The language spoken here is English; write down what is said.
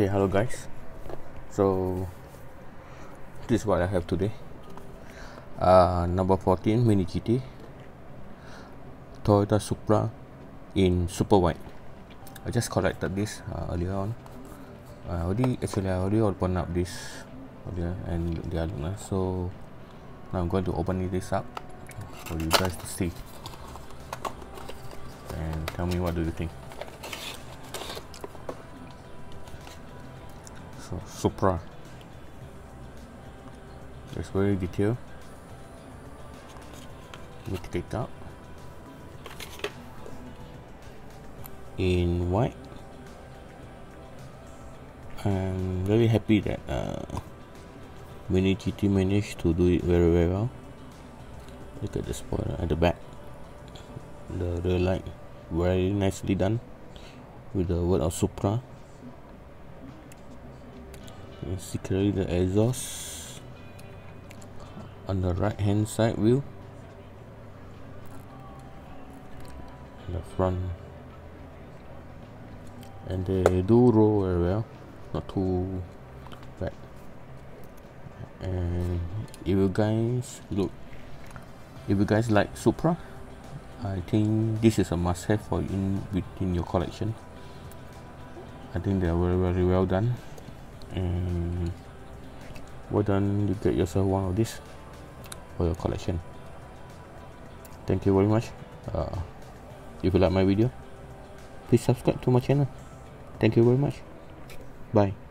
Okay, hello guys. So this is what I have today. Number 14 Mini GT Toyota Supra in super wide. I just collected this earlier on. I already opened up this earlier and the other one. So now I'm going to open this up for you guys to see and tell me what do you think. So Supra, it's very detailed. Let me take it out. In white, I'm very happy that Mini GT managed to do it very, very well. Look at the spoiler at the back. The rear light, very nicely done with the word of Supra. You see clearly the exhaust on the right hand side wheel and the front, and they do roll very well, not too bad, and if you guys like Supra, I think this is a must have for within your collection. I think they are very, very well done. And well done, you get yourself one of these for your collection. Thank you very much. If you like my video, please subscribe to my channel. Thank you very much. Bye.